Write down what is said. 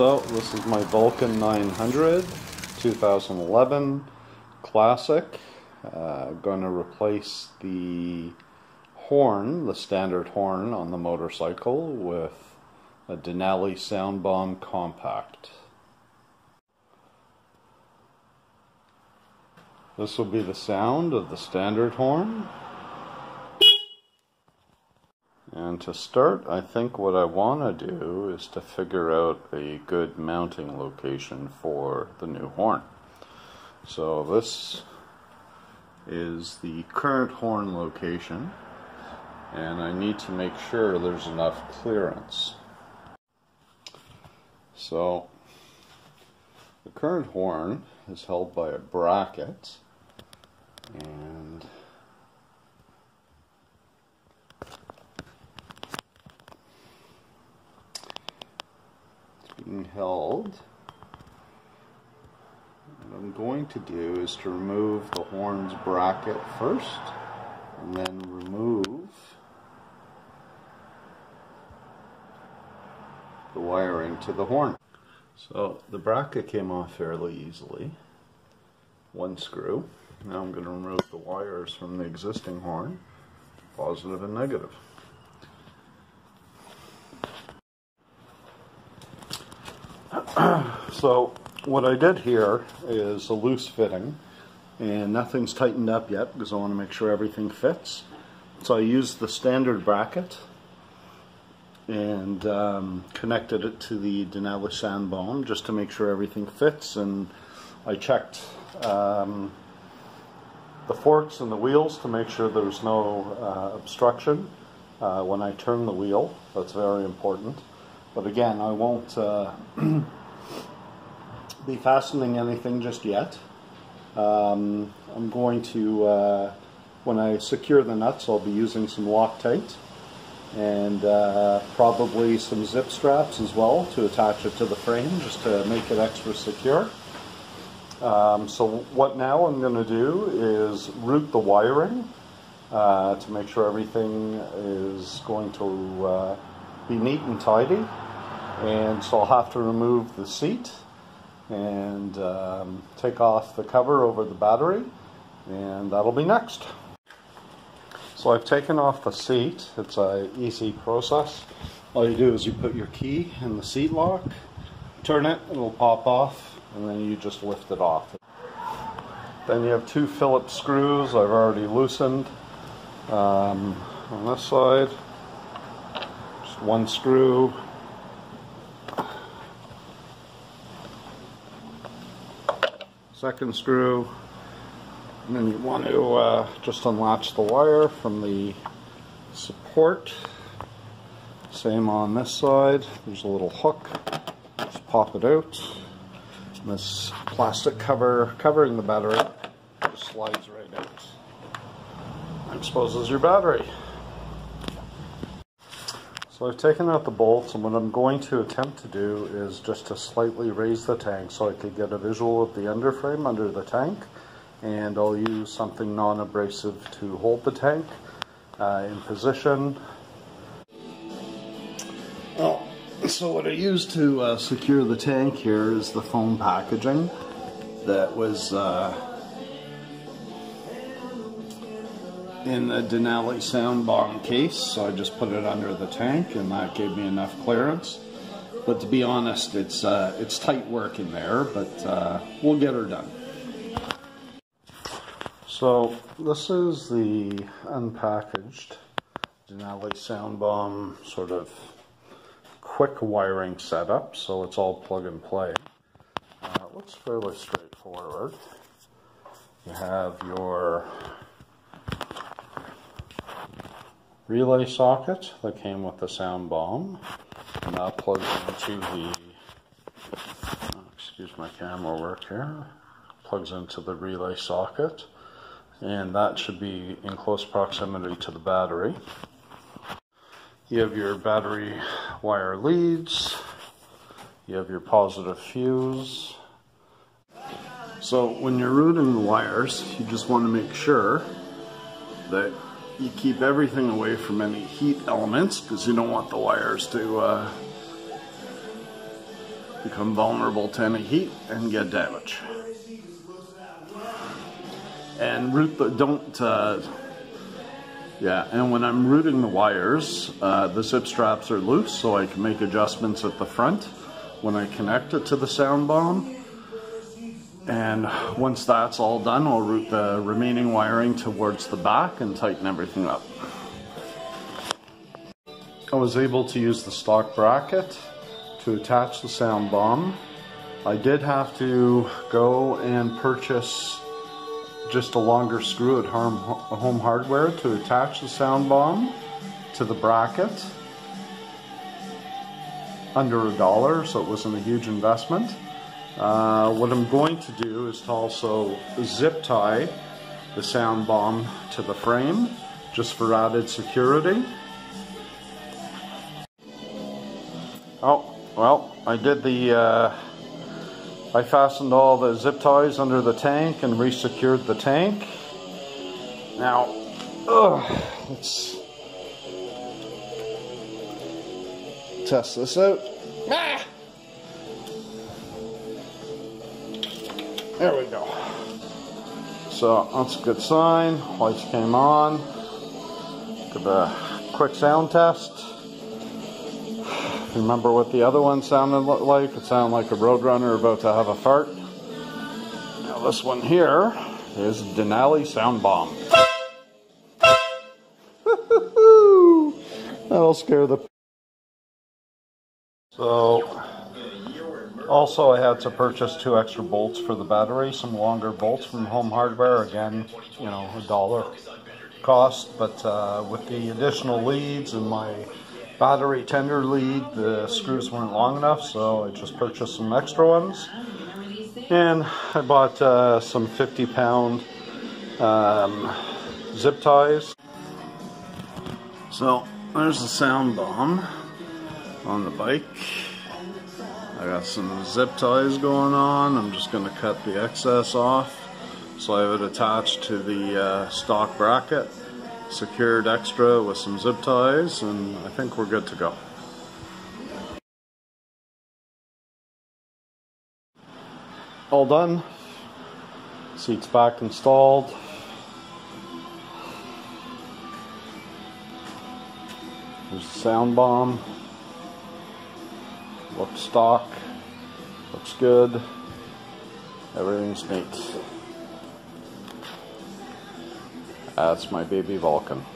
out. This is my Vulcan 900 2011 Classic. Going to replace the horn, the standard horn on the motorcycle, with a Denali Sound Bomb Compact. This will be the sound of the standard horn. And to start, I think what I want to do is to figure out a good mounting location for the new horn. So this is the current horn location, and I need to make sure there's enough clearance. So the current horn is held by a bracket, and held. What I'm going to do is to remove the horn's bracket first, and then remove the wiring to the horn. So the bracket came off fairly easily. One screw. Now I'm going to remove the wires from the existing horn, positive and negative. So what I did here is a loose fitting, and nothing's tightened up yet because I want to make sure everything fits. So I used the standard bracket and connected it to the Denali Sound Bomb just to make sure everything fits, and I checked the forks and the wheels to make sure there was no obstruction when I turn the wheel. That's very important. But again, I won't be fastening anything just yet. I'm going to, when I secure the nuts, I'll be using some Loctite and probably some zip straps as well to attach it to the frame just to make it extra secure. So what now I'm going to do is route the wiring to make sure everything is going to be neat and tidy, and so I'll have to remove the seat and take off the cover over the battery, and that'll be next. So I've taken off the seat. It's an easy process. All you do is you put your key in the seat lock, turn it, it'll pop off, and then you just lift it off. Then you have two Phillips screws I've already loosened on this side. One screw, second screw, and then you want to just unlatch the wire from the support. Same on this side, there's a little hook, just pop it out. And this plastic cover covering the battery just slides right out and exposes your battery. So I've taken out the bolts, and what I'm going to attempt to do is just to slightly raise the tank so I could get a visual of the underframe under the tank, and I'll use something non-abrasive to hold the tank in position. Oh, so what I used to secure the tank here is the foam packaging that was in the Denali Sound Bomb case, so I just put it under the tank, and that gave me enough clearance. But to be honest, it's tight work in there, but we'll get her done. So this is the unpackaged Denali Sound Bomb sort of quick wiring setup, so it's all plug and play. It looks fairly straightforward. You have your relay socket that came with the sound bomb, and that plugs into the, excuse my camera work here, plugs into the relay socket, and that should be in close proximity to the battery. You have your battery wire leads, you have your positive fuse. So when you're routing the wires, you just want to make sure that you keep everything away from any heat elements, because you don't want the wires to become vulnerable to any heat and get damage. And root the, and when I'm rooting the wires, the zip straps are loose so I can make adjustments at the front when I connect it to the sound bomb. And once that's all done, I'll route the remaining wiring towards the back and tighten everything up. I was able to use the stock bracket to attach the sound bomb. I did have to go and purchase just a longer screw at Home Hardware to attach the sound bomb to the bracket. Under $1, so it wasn't a huge investment. What I'm going to do is to also zip tie the sound bomb to the frame just for added security. Oh, well, I did the, I fastened all the zip ties under the tank and re-secured the tank. Now, let's test this out. Ah! There we go. So that's a good sign. Lights came on. Give a quick sound test. Remember what the other one sounded like? It sounded like a Roadrunner about to have a fart. Now this one here is Denali Sound Bomb. That'll scare the... So... Also, I had to purchase 2 extra bolts for the battery, some longer bolts from Home Hardware, again, you know, $1 cost, but with the additional leads and my battery tender lead, the screws weren't long enough, so I just purchased some extra ones. And I bought some 50-pound zip ties. So, there's the sound bomb on the bike. I got some zip ties going on. I'm just going to cut the excess off so I have it attached to the stock bracket, secured extra with some zip ties, and I think we're good to go. All done. Seat's back installed. There's the sound bomb. Looks stock, looks good, everything's neat. That's my baby Vulcan.